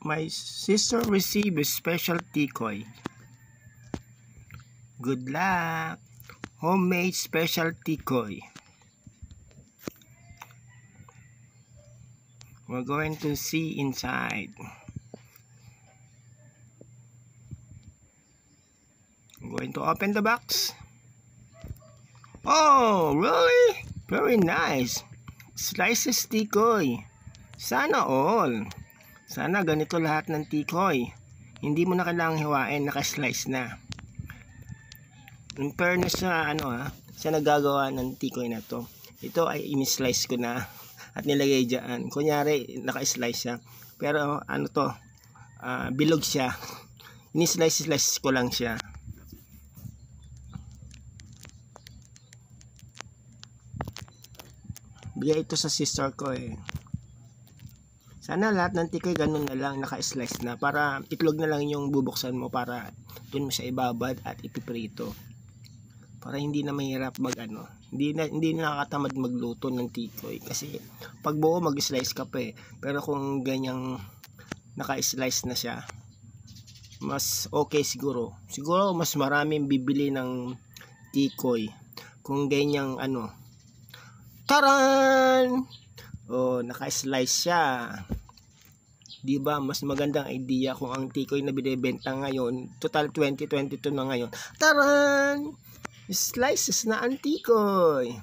My sister received a special tikoy. Good luck! Homemade special tikoy. We're going to see inside. I'm going to open the box. Oh, really? Very nice. Slices tikoy. Sana all. Sana ganito lahat ng tikoy. Hindi mo na kailangang hiwain, naka-slice na. In fairness sa sa nagagawa ng tikoy na to. Ito ay in-slice ko na at nilagay diyan. Kunyari naka-slice siya. Pero bilog siya. In-slice ko lang siya. Bigay ito sa sister ko eh. Sana lahat ng tikoy ganun na lang, naka-slice na. Para itlog na lang yung bubuksan mo para dun mo siya ibabad at ipiprito. Para hindi na mahirap hindi na nakakatamad magluto ng tikoy. Kasi pag buo mag-slice ka pa eh. Pero kung ganyang naka-slice na siya, mas okay siguro. Siguro mas maraming bibili ng tikoy. Kung ganyang taran! Oh, naka-slice siya. 'Di ba? Mas magandang idea kung ang tikoy na binebenta ngayon, total 2022 na ngayon. Taran! Slices na ang tikoy.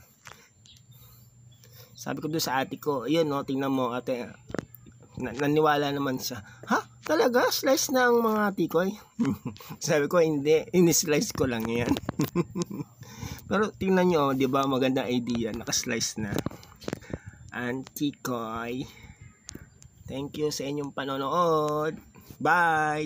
Sabi ko doon sa ate ko, ayun tingnan mo ate. Naniwala naman siya. Ha? Talaga? Slice na ang mga tikoy? Sabi ko, hindi. In-slice ko lang yan. Pero tingnan nyo, di ba magandang idea. Nakaslice na. Ang tikoy. Thank you sa inyong panonood. Bye!